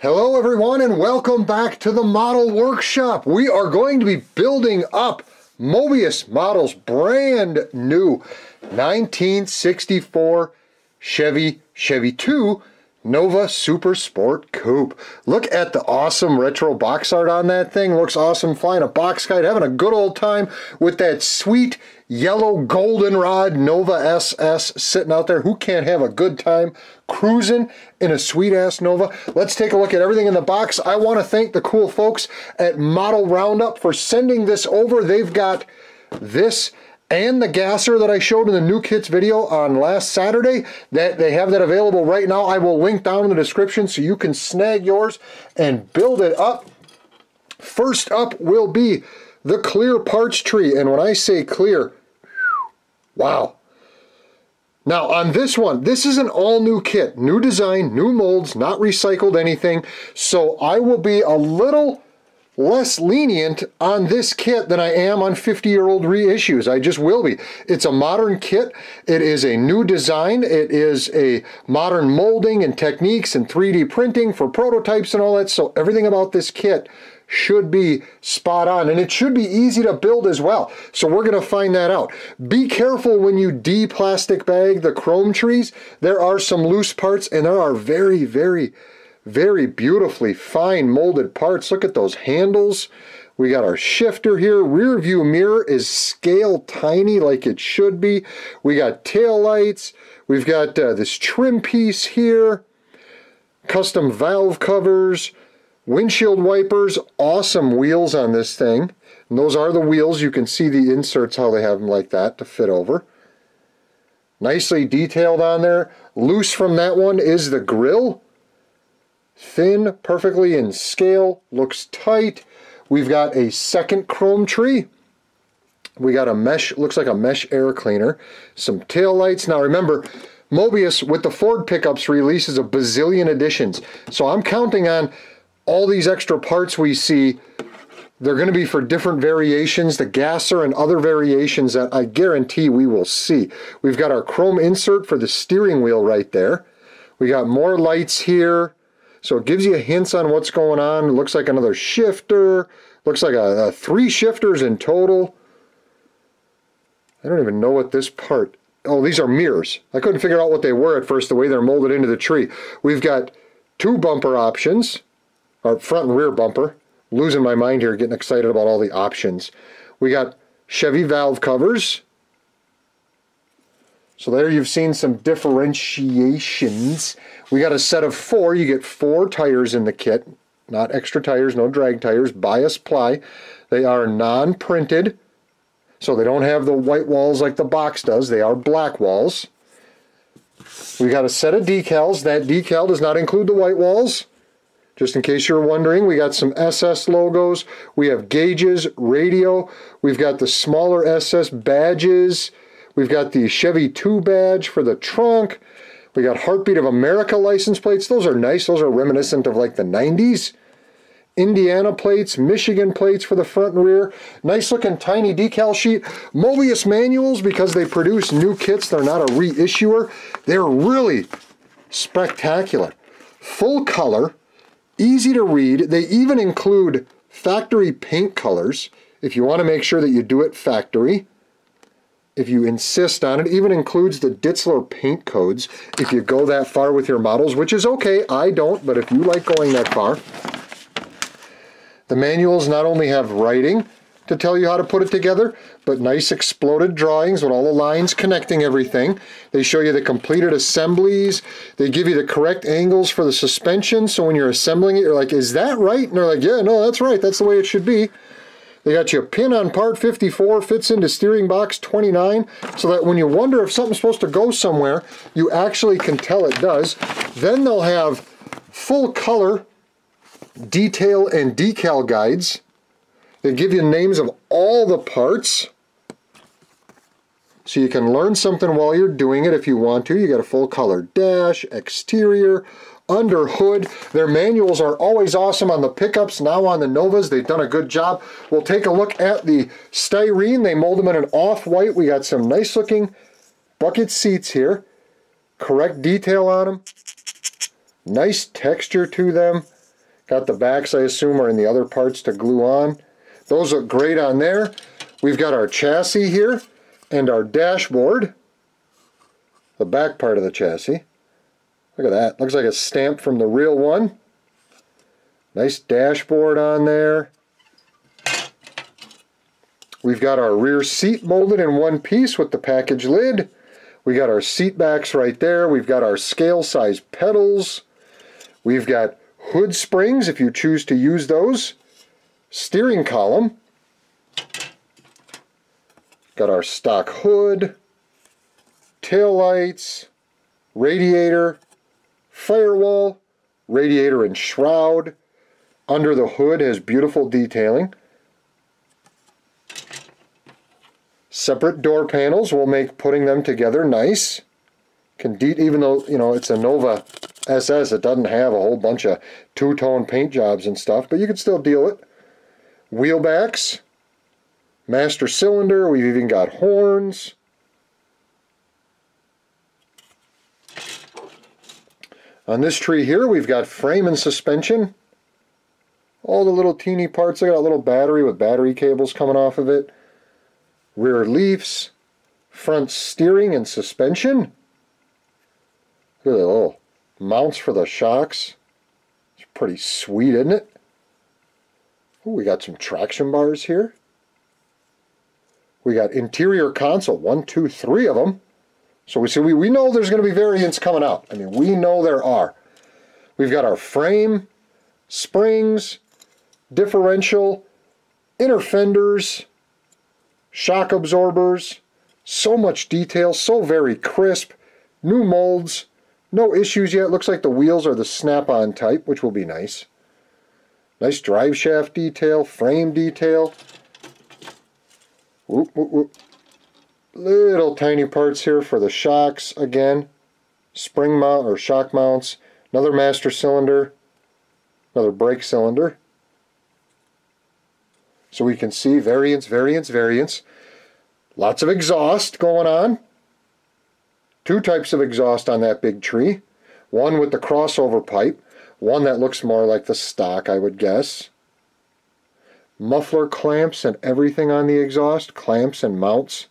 Hello everyone and welcome back to the Model Workshop. We are going to be building up Moebius Models, brand new 1964 Chevy II Nova Super Sport Coupe. Look at the awesome retro box art on that thing. Looks awesome flying a box kite, having a good old time with that sweet yellow goldenrod Nova SS sitting out there. Who can't have a good time cruising in a sweet ass Nova? Let's take a look at everything in the box. I want to thank the cool folks at Model Roundup for sending this over. They've got this and the gasser that I showed in the new kits video on last Saturday. That they have that available right now. I will link down in the description so you can snag yours and build it up. First up will be the clear parts tree, and when I say clear, wow. Now on this one, this is an all new kit, new design, new molds, not recycled anything, so I will be a little less lenient on this kit than I am on 50-year-old reissues. I just will be. It's a modern kit. It is a new design. It is a modern molding and techniques and 3D printing for prototypes and all that, so everything about this kit should be spot on, and it should be easy to build as well. So we're gonna find that out. Be careful when you de-plastic bag the chrome trees. There are some loose parts, and there are very, very, very beautifully fine molded parts. Look at those handles. We got our shifter here. Rear view mirror is scale tiny like it should be. We got tail lights. We've got this trim piece here. Custom valve covers. Windshield wipers, awesome wheels on this thing. And those are the wheels. You can see the inserts, how they have them like that to fit over. Nicely detailed on there. Loose from that one is the grill. Thin, perfectly in scale, looks tight. We've got a second chrome tree. We got a mesh, looks like a mesh air cleaner. Some tail lights. Now remember, Moebius with the Ford pickups release is a bazillion editions. So I'm counting on all these extra parts we see. They're going to be for different variations, the gasser and other variations that I guarantee we will see. We've got our chrome insert for the steering wheel right there. We got more lights here. So it gives you hints on what's going on. It looks like another shifter. Looks like a three shifters in total. I don't even know what this part. Oh, these are mirrors. I couldn't figure out what they were at first, the way they're molded into the tree. We've got two bumper options. Our front and rear bumper. Losing my mind here, getting excited about all the options. We got Chevy valve covers. So there you've seen some differentiations. We got a set of four. You get four tires in the kit. Not extra tires, no drag tires. Bias ply. They are non-printed. So they don't have the white walls like the box does. They are black walls. We got a set of decals. That decal does not include the white walls. Just in case you're wondering, we got some SS logos, we have gauges, radio, we've got the smaller SS badges, we've got the Chevy II badge for the trunk, we got Heartbeat of America license plates. Those are nice, those are reminiscent of like the 90s. Indiana plates, Michigan plates for the front and rear. Nice looking tiny decal sheet. Moebius manuals, because they produce new kits, they're not a reissuer. They're really spectacular. Full color. Easy to read. They even include factory paint colors if you want to make sure that you do it factory. If you insist on it, even includes the Ditzler paint codes if you go that far with your models, which is okay. I don't, but if you like going that far. The manuals not only have writing to tell you how to put it together, but nice exploded drawings with all the lines connecting everything. They show you the completed assemblies. They give you the correct angles for the suspension, so when you're assembling it, you're like, is that right? And they're like, yeah, no, that's right. That's the way it should be. They got you a pin on part 54, fits into steering box 29, so that when you wonder if something's supposed to go somewhere, you actually can tell it does. Then they'll have full color detail and decal guides. They give you names of all the parts, so you can learn something while you're doing it if you want to. You get a full color dash, exterior, under hood. Their manuals are always awesome on the pickups, now on the Novas. They've done a good job. We'll take a look at the styrene. They mold them in an off-white. We got some nice looking bucket seats here. Correct detail on them. Nice texture to them. Got the backs, I assume, are in the other parts to glue on. Those look great on there. We've got our chassis here and our dashboard. The back part of the chassis. Look at that. Looks like a stamp from the real one. Nice dashboard on there. We've got our rear seat molded in one piece with the package lid. We got our seat backs right there. We've got our scale size pedals. We've got hood springs if you choose to use those. Steering column. Got our stock hood. Tail lights. Radiator. Firewall. Radiator and shroud. Under the hood has beautiful detailing. Separate door panels will make putting them together nice. Even though, you know, it's a Nova SS, it doesn't have a whole bunch of two-tone paint jobs and stuff, but you can still deal it. Wheel backs, master cylinder, we've even got horns. On this tree here, we've got frame and suspension. All the little teeny parts, look at that little battery with battery cables coming off of it. Rear leafs, front steering and suspension. Look at the little mounts for the shocks. It's pretty sweet, isn't it? Ooh, we got some traction bars here. We got interior console, 1, 2, 3 of them. So we know there's going to be variants coming out. I mean, we know there are. We've got our frame, springs, differential, inner fenders, shock absorbers, so much detail, so very crisp, new molds, no issues yet. Looks like the wheels are the snap-on type, which will be nice. Nice drive shaft detail, frame detail. Whoop, whoop, whoop. Little tiny parts here for the shocks again. Spring mount or shock mounts, another master cylinder, another brake cylinder. So we can see variants, variants, variants. Lots of exhaust going on. Two types of exhaust on that big tree. One with the crossover pipe. One that looks more like the stock, I would guess. Muffler clamps and everything on the exhaust. Clamps and mounts.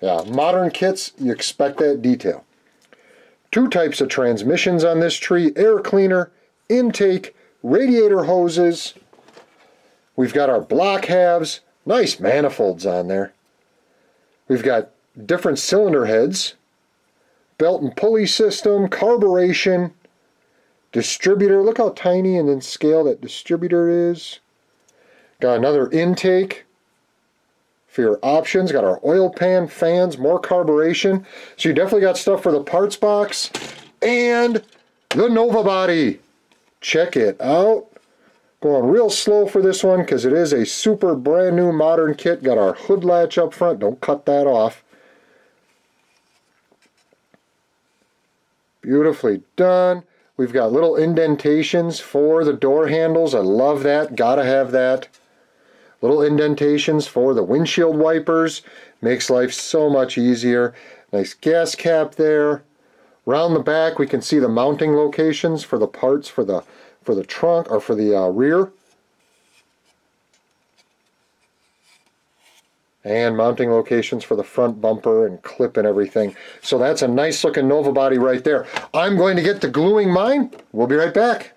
Yeah, modern kits, you expect that detail. Two types of transmissions on this tree. Air cleaner, intake, radiator hoses. We've got our block halves, nice manifolds on there. We've got different cylinder heads, belt and pulley system, carburation, distributor. Look how tiny and in scale that distributor is. Got another intake for your options. Got our oil pan, fans, more carburation. So you definitely got stuff for the parts box and the Nova body. Check it out. Going real slow for this one because it is a super brand new modern kit. Got our hood latch up front. Don't cut that off. Beautifully done. We've got little indentations for the door handles. I love that. Gotta have that. Little indentations for the windshield wipers. Makes life so much easier. Nice gas cap there. Round the back we can see the mounting locations for the parts for the trunk or for the rear, and mounting locations for the front bumper and clip and everything. So that's a nice looking Nova body right there. I'm going to get to gluing mine. We'll be right back.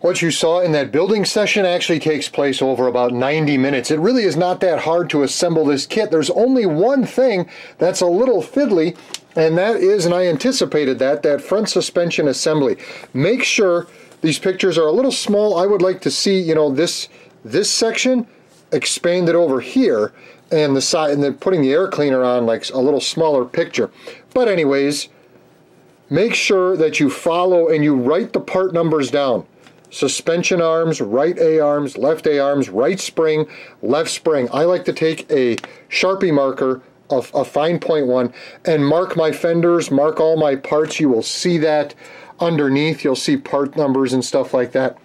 What you saw in that building session actually takes place over about 90 minutes. It really is not that hard to assemble this kit. There's only one thing that's a little fiddly, and that is, and I anticipated that front suspension assembly. Make sure these pictures are a little small. I would like to see, you know, this section expanded over here, and the side, and then putting the air cleaner on like a little smaller picture. But anyways, make sure that you follow and you write the part numbers down. Suspension arms, right A-arms, left A-arms, right spring, left spring. I like to take a Sharpie marker, a fine point one, and mark my fenders, mark all my parts. You will see that underneath. You'll see part numbers and stuff like that.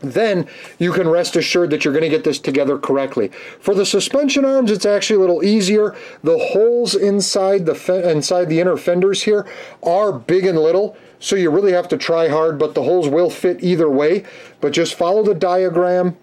Then you can rest assured that you're going to get this together correctly. For the suspension arms, it's actually a little easier. The holes inside the inner fenders here are big and little, so you really have to try hard, but the holes will fit either way. But just follow the diagram,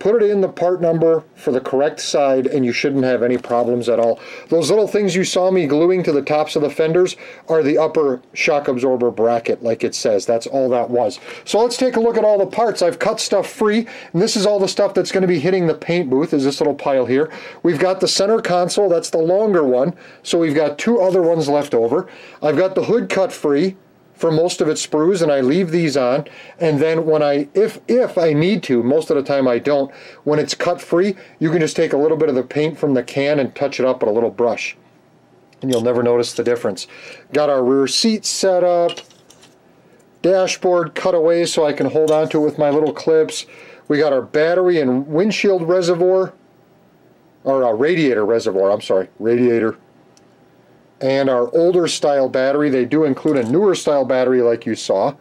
put it in the part number for the correct side, and you shouldn't have any problems at all. Those little things you saw me gluing to the tops of the fenders are the upper shock absorber bracket, like it says. That's all that was. So let's take a look at all the parts. I've cut stuff free, and this is all the stuff that's going to be hitting the paint booth, is this little pile here. We've got the center console, that's the longer one, so we've got two other ones left over. I've got the hood cut free for most of its sprues, and I leave these on, and then when if I need to, most of the time I don't, when it's cut free, you can just take a little bit of the paint from the can and touch it up with a little brush, and you'll never notice the difference. Got our rear seat set up, dashboard cut away so I can hold on to it with my little clips. We got our battery and windshield reservoir, or our radiator reservoir, I'm sorry, radiator, and our older style battery. They do include a newer style battery like you saw.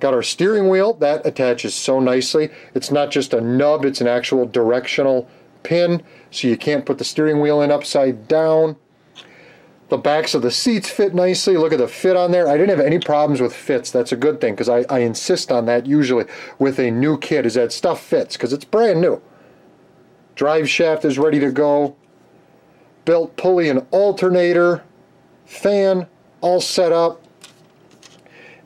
Got our steering wheel, that attaches so nicely. It's not just a nub, it's an actual directional pin, so you can't put the steering wheel in upside down. The backs of the seats fit nicely. Look at the fit on there. I didn't have any problems with fits. That's a good thing, because I insist on that usually with a new kit, is that stuff fits, because it's brand new. Drive shaft is ready to go. Belt, pulley, and alternator, fan, all set up.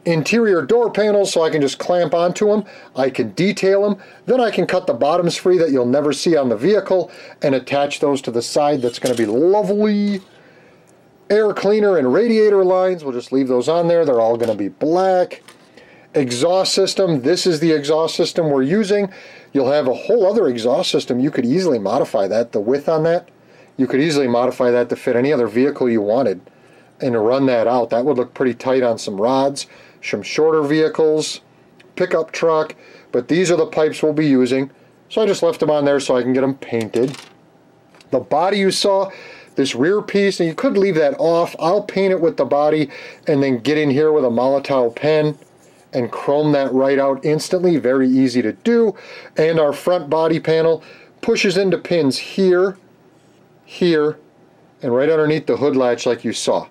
Interior door panels, so I can just clamp onto them. I can detail them. Then I can cut the bottoms free that you'll never see on the vehicle and attach those to the side. That's going to be lovely. Air cleaner and radiator lines, we'll just leave those on there. They're all going to be black. exhaust system. This is the exhaust system we're using. You'll have a whole other exhaust system. You could easily modify that, the width on that. You could easily modify that to fit any other vehicle you wanted and run that out. That would look pretty tight on some rods, some shorter vehicles, pickup truck. But these are the pipes we'll be using. So I just left them on there so I can get them painted. The body you saw, this rear piece, and you could leave that off. I'll paint it with the body and then get in here with a Molotow pen and chrome that right out instantly. Very easy to do. And our front body panel pushes into pins here, here, and right underneath the hood latch like you saw.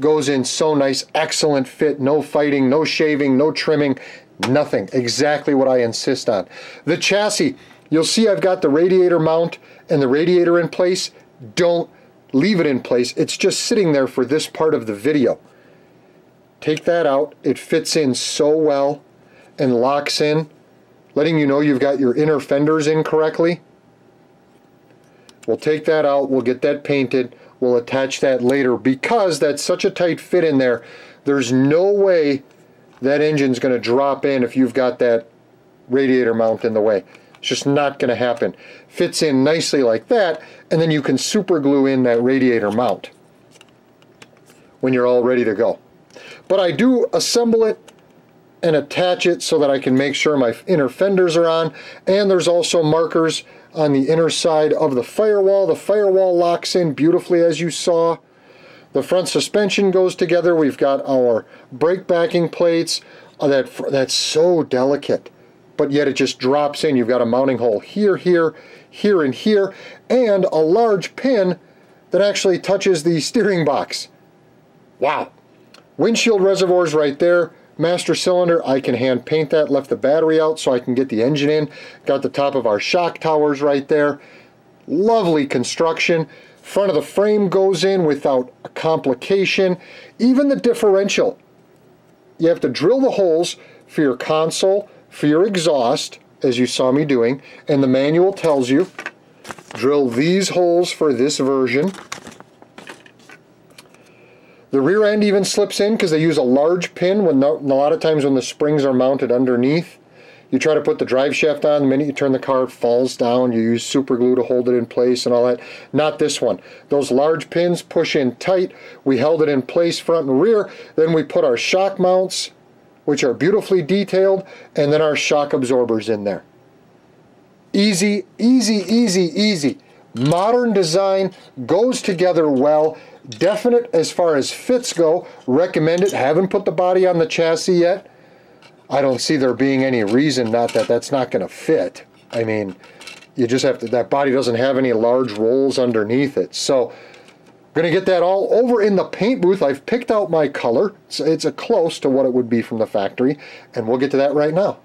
Goes in so nice, excellent fit, no fighting, no shaving, no trimming, nothing. Exactly what I insist on. The chassis, you'll see I've got the radiator mount and the radiator in place. Don't leave it in place. It's just sitting there for this part of the video. Take that out. It fits in so well and locks in, letting you know you've got your inner fenders in correctly. We'll take that out. We'll get that painted. We'll attach that later because that's such a tight fit in there. There's no way that engine's going to drop in if you've got that radiator mount in the way. It's just not going to happen. Fits in nicely like that, and then you can super glue in that radiator mount when you're all ready to go. But I do assemble it and attach it so that I can make sure my inner fenders are on, and there's also markers on the inner side of the firewall. The firewall locks in beautifully as you saw. The front suspension goes together. We've got our brake backing plates. Oh, that's so delicate, but yet it just drops in. You've got a mounting hole here, here, here, and here, and a large pin that actually touches the steering box. Wow. Windshield reservoirs right there. Master cylinder, I can hand paint that. Left the battery out so I can get the engine in. Got the top of our shock towers right there. Lovely construction. Front of the frame goes in without a complication. Even the differential. You have to drill the holes for your console, for your exhaust, as you saw me doing, and the manual tells you, drill these holes for this version. The rear end even slips in because they use a large pin when a lot of times when the springs are mounted underneath. You try to put the drive shaft on, the minute you turn the car, it falls down. You use super glue to hold it in place and all that. Not this one. Those large pins push in tight. We held it in place front and rear. Then we put our shock mounts, which are beautifully detailed, and then our shock absorbers in there. Easy, easy, easy, easy. Modern design, goes together well. Definite as far as fits go. Recommend it. Haven't put the body on the chassis yet. I don't see there being any reason not that that's not going to fit. I mean, you just have to, that body doesn't have any large rolls underneath it. So going to get that all over in the paint booth. I've picked out my color. It's a close to what it would be from the factory, and we'll get to that right now.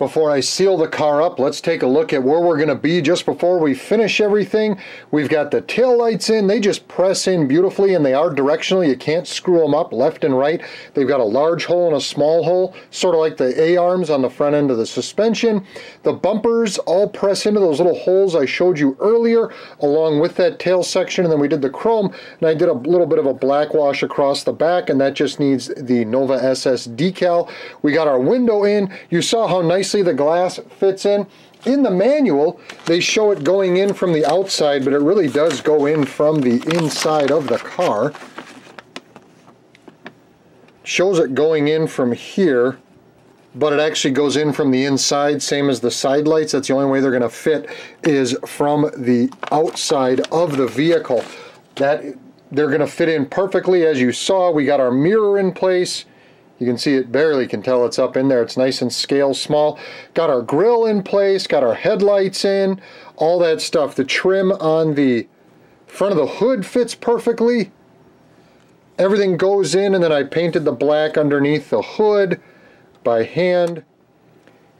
Before I seal the car up, let's take a look at where we're going to be just before we finish everything. We've got the taillights in. They just press in beautifully, and they are directional. You can't screw them up left and right. They've got a large hole and a small hole, sort of like the A-arms on the front end of the suspension. The bumpers all press into those little holes I showed you earlier, along with that tail section, and then we did the chrome, and I did a little bit of a black wash across the back, and that just needs the Nova SS decal. We got our window in. You saw how nice the glass fits in. In the manual, they show it going in from the outside, but it really does go in from the inside of the car. Shows it going in from here, but it actually goes in from the inside, same as the side lights. That's the only way they're going to fit, is from the outside of the vehicle. That they're going to fit in perfectly. As you saw, we got our mirror in place. You can see it barely can tell it's up in there. It's nice and scale small. Got our grille in place, got our headlights in, all that stuff. The trim on the front of the hood fits perfectly. Everything goes in, and then I painted the black underneath the hood by hand.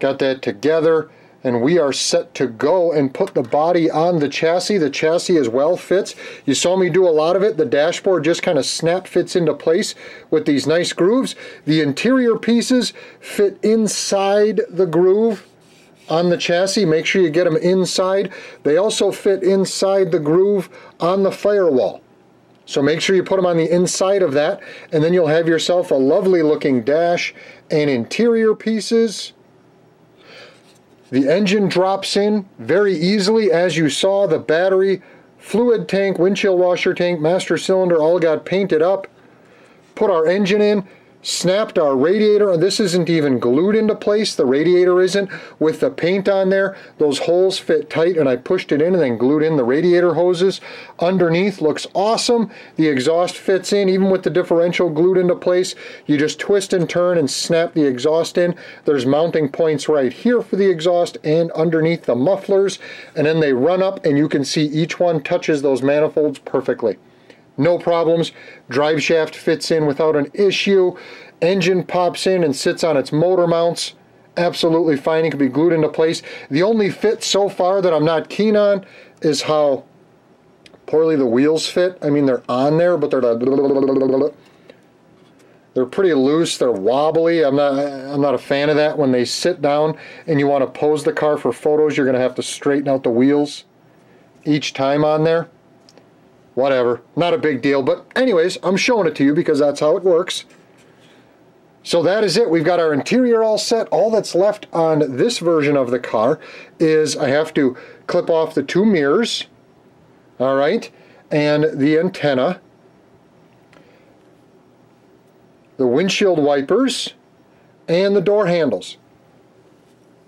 Got that together, and we are set to go and put the body on the chassis. The chassis as well fits. You saw me do a lot of it. The dashboard just kind of snap fits into place with these nice grooves. The interior pieces fit inside the groove on the chassis. Make sure you get them inside. They also fit inside the groove on the firewall. So make sure you put them on the inside of that, and then you'll have yourself a lovely looking dash and interior pieces. The engine drops in very easily. As you saw, the battery, fluid tank, windshield washer tank, master cylinder all got painted up. Put our engine in, snapped our radiator. This isn't even glued into place. The radiator isn't. With the paint on there, those holes fit tight, and I pushed it in and then glued in the radiator hoses. Underneath looks awesome. The exhaust fits in, even with the differential glued into place. You just twist and turn and snap the exhaust in. There's mounting points right here for the exhaust and underneath the mufflers, and then they run up, and you can see each one touches those manifolds perfectly. No problems. Drive shaft fits in without an issue. Engine pops in and sits on its motor mounts. Absolutely fine. It can be glued into place. The only fit so far that I'm not keen on is how poorly the wheels fit. I mean, they're on there, but they're pretty loose. They're wobbly. I'm not a fan of that. When they sit down and you want to pose the car for photos, you're going to have to straighten out the wheels each time on there. Whatever, not a big deal, but anyways, I'm showing it to you because that's how it works. So that is it. We've got our interior all set. All that's left on this version of the car is I have to clip off the two mirrors, all right, and the antenna, the windshield wipers, and the door handles.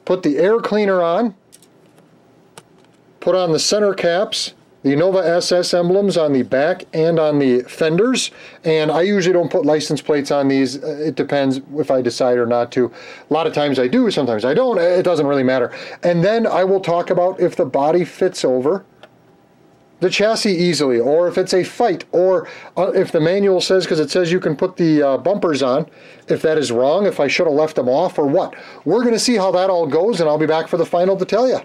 Put the air cleaner on, put on the center caps, the Nova SS emblems on the back and on the fenders, and I usually don't put license plates on these. It depends if I decide or not to. A lot of times I do, sometimes I don't. It doesn't really matter. And then I will talk about if the body fits over the chassis easily, or if it's a fight, or if the manual says, because it says you can put the bumpers on, if that is wrong, if I should have left them off or what. We're going to see how that all goes, and I'll be back for the final to tell you.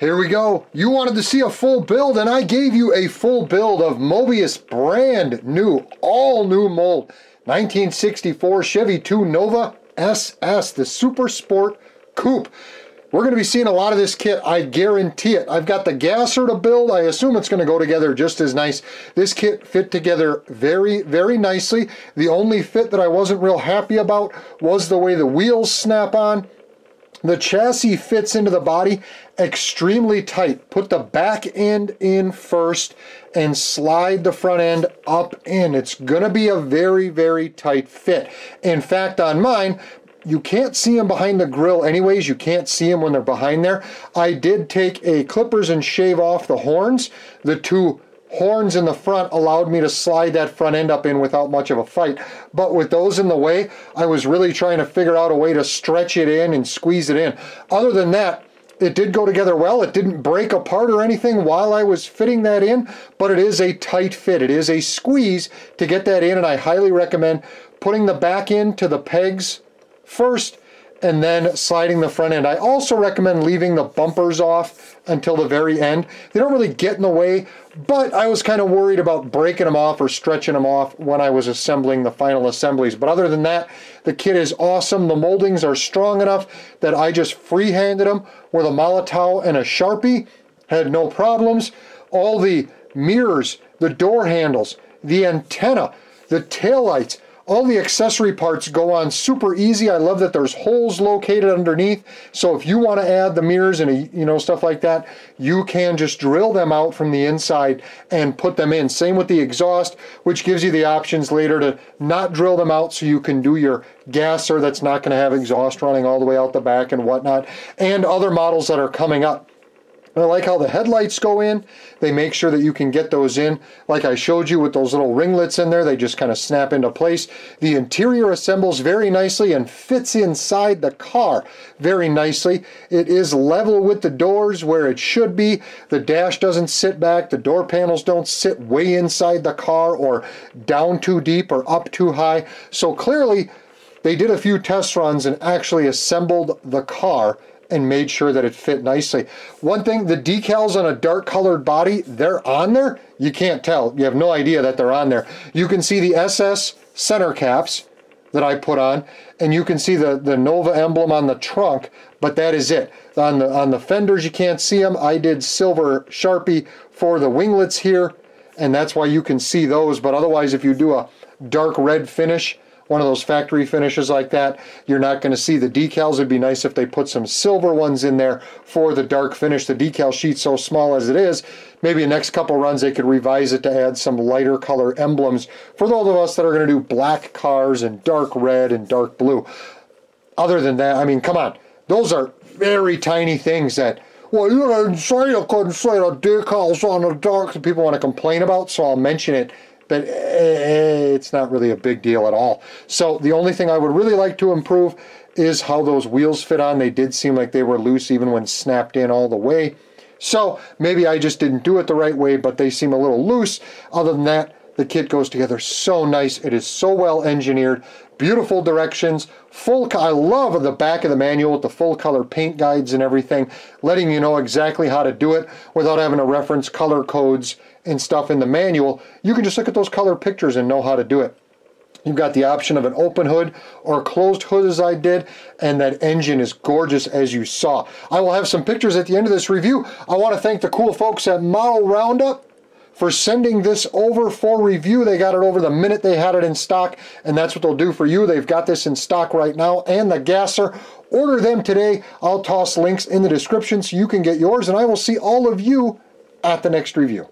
Here we go. You wanted to see a full build, and I gave you a full build of Moebius brand new, all new mold, 1964 Chevy II Nova SS, the Super Sport Coupe. We're going to be seeing a lot of this kit, I guarantee it. I've got the gasser to build. I assume it's going to go together just as nice. This kit fit together very, very nicely. The only fit that I wasn't real happy about was the way the wheels snap on. The chassis fits into the body extremely tight. Put the back end in first and slide the front end up in. It's going to be a very, very tight fit. In fact, on mine, you can't see them behind the grill anyways. You can't see them when they're behind there. I did take a clippers and shave off the horns. The two horns in the front allowed me to slide that front end up in without much of a fight, but with those in the way, I was really trying to figure out a way to stretch it in and squeeze it in. Other than that, it did go together well. It didn't break apart or anything while I was fitting that in, but it is a tight fit. It is a squeeze to get that in, and I highly recommend putting the back end to the pegs first and then sliding the front end. I also recommend leaving the bumpers off until the very end. They don't really get in the way, but I was kind of worried about breaking them off or stretching them off when I was assembling the final assemblies. But other than that, the kit is awesome. The moldings are strong enough that I just free-handed them with a Molotow and a Sharpie. Had no problems. All the mirrors, the door handles, the antenna, the taillights, all the accessory parts go on super easy. I love that there's holes located underneath. So if you want to add the mirrors and, you know, stuff like that, you can just drill them out from the inside and put them in. Same with the exhaust, which gives you the options later to not drill them out so you can do your gasser that's not going to have exhaust running all the way out the back and whatnot, and other models that are coming up. I like how the headlights go in. They make sure that you can get those in. Like I showed you with those little ringlets in there, they just kind of snap into place. The interior assembles very nicely and fits inside the car very nicely. It is level with the doors where it should be. The dash doesn't sit back. The door panels don't sit way inside the car or down too deep or up too high. So clearly, they did a few test runs and actually assembled the car and made sure that it fit nicely. One thing, the decals on a dark colored body, they're on there. You can't tell. You have no idea that they're on there. You can see the SS center caps that I put on, and you can see the Nova emblem on the trunk, but that is it. On the fenders, you can't see them. I did silver Sharpie for the winglets here, and that's why you can see those. But otherwise, if you do a dark red finish, one of those factory finishes like that, you're not going to see the decals. It'd be nice if they put some silver ones in there for the dark finish. The decal sheet's so small as it is, maybe the next couple runs they could revise it to add some lighter color emblems for those of us that are going to do black cars and dark red and dark blue. Other than that, I mean, come on. Those are very tiny things that, well, you didn't say you couldn't say the decals on the dark that people want to complain about, so I'll mention it. But it's not really a big deal at all. So the only thing I would really like to improve is how those wheels fit on. They did seem like they were loose even when snapped in all the way. So maybe I just didn't do it the right way, but they seem a little loose. Other than that, the kit goes together so nice. It is so well engineered. Beautiful directions. I love the back of the manual with the full color paint guides and everything, letting you know exactly how to do it without having to reference color codes and stuff in the manual. You can just look at those color pictures and know how to do it. You've got the option of an open hood or closed hood as I did, and that engine is gorgeous as you saw. I will have some pictures at the end of this review. I want to thank the cool folks at Model Roundup for sending this over for review. They got it over the minute they had it in stock, and that's what they'll do for you. They've got this in stock right now, and the gasser. Order them today. I'll toss links in the description so you can get yours, and I will see all of you at the next review.